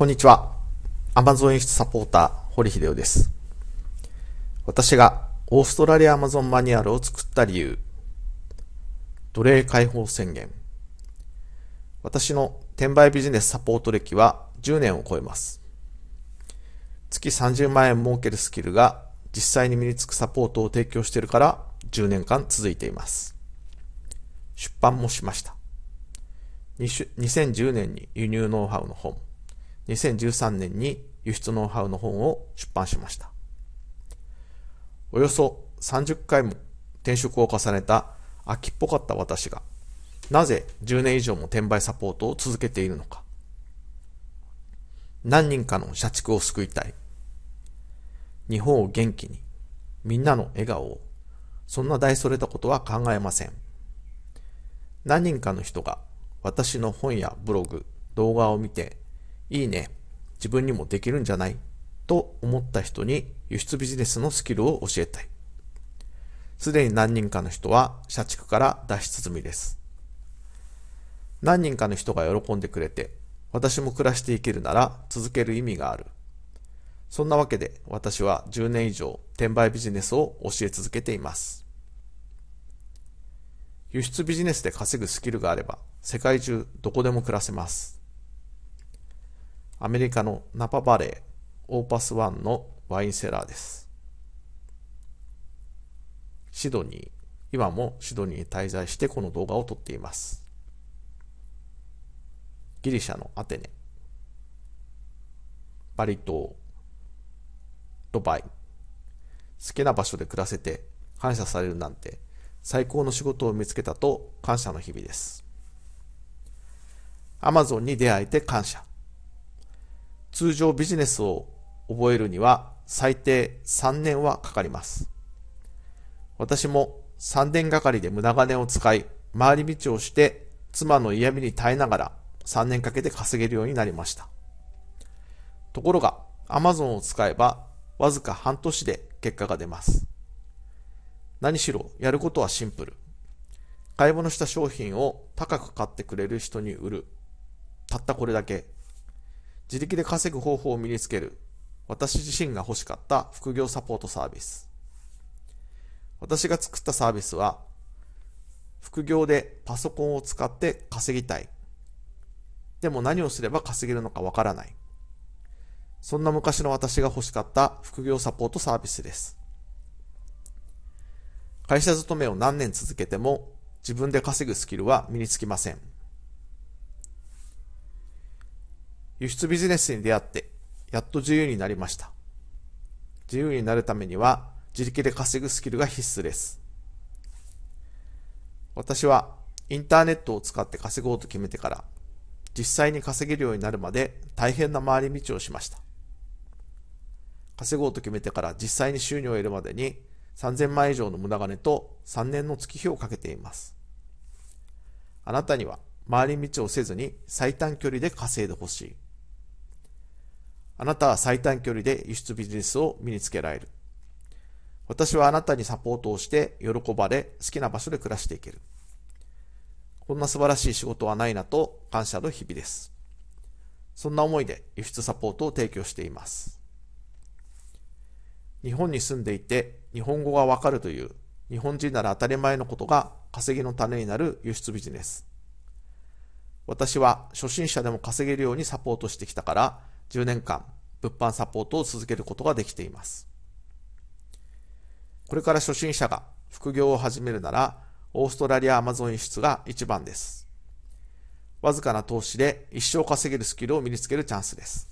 こんにちは。Amazon 輸出サポーター、堀秀夫です。私がオーストラリア Amazon マニュアルを作った理由。奴隷解放宣言。私の転売ビジネスサポート歴は10年を超えます。月30万円儲けるスキルが実際に身につくサポートを提供しているから10年間続いています。出版もしました。2010年に輸入ノウハウの本、2013年に輸出ノウハウの本を出版しました。およそ30回も転職を重ねた秋っぽかった私が、なぜ10年以上も転売サポートを続けているのか。何人かの社畜を救いたい。日本を元気に、みんなの笑顔を、そんな大それたことは考えません。何人かの人が私の本やブログ、動画を見て、いいね、自分にもできるんじゃないと思った人に輸出ビジネスのスキルを教えたい。すでに何人かの人は社畜から脱出済みです。何人かの人が喜んでくれて、私も暮らしていけるなら続ける意味がある。そんなわけで私は10年以上転売ビジネスを教え続けています。輸出ビジネスで稼ぐスキルがあれば世界中どこでも暮らせます。アメリカのナパバレー、オーパス1のワインセラーです。シドニー、今もシドニーに滞在してこの動画を撮っています。ギリシャのアテネ、バリ島、ドバイ。好きな場所で暮らせて感謝されるなんて最高の仕事を見つけたと感謝の日々です。Amazon に出会えて感謝。通常ビジネスを覚えるには最低3年はかかります。私も3年がかりで無駄金を使い、回り道をして妻の嫌味に耐えながら3年かけて稼げるようになりました。ところが Amazon を使えばわずか半年で結果が出ます。何しろやることはシンプル。買い物した商品を高く買ってくれる人に売る。たったこれだけ。自力で稼ぐ方法を身につける。私自身が欲しかった副業サポートサービス。私が作ったサービスは、副業でパソコンを使って稼ぎたい。でも何をすれば稼げるのかわからない。そんな昔の私が欲しかった副業サポートサービスです。会社勤めを何年続けても自分で稼ぐスキルは身につきません。輸出ビジネスに出会ってやっと自由になりました。自由になるためには自力で稼ぐスキルが必須です。私はインターネットを使って稼ごうと決めてから実際に稼げるようになるまで大変な回り道をしました。稼ごうと決めてから実際に収入を得るまでに3000万円以上の無駄金と3年の月日をかけています。あなたには回り道をせずに最短距離で稼いでほしい。あなたは最短距離で輸出ビジネスを身につけられる。私はあなたにサポートをして喜ばれ好きな場所で暮らしていける。こんな素晴らしい仕事はないなと感謝の日々です。そんな思いで輸出サポートを提供しています。日本に住んでいて日本語がわかるという日本人なら当たり前のことが稼ぎの種になる輸出ビジネス。私は初心者でも稼げるようにサポートしてきたから10年間物販サポートを続けることができています。これから初心者が副業を始めるならオーストラリア Amazon 輸出が一番です。わずかな投資で一生稼げるスキルを身につけるチャンスです。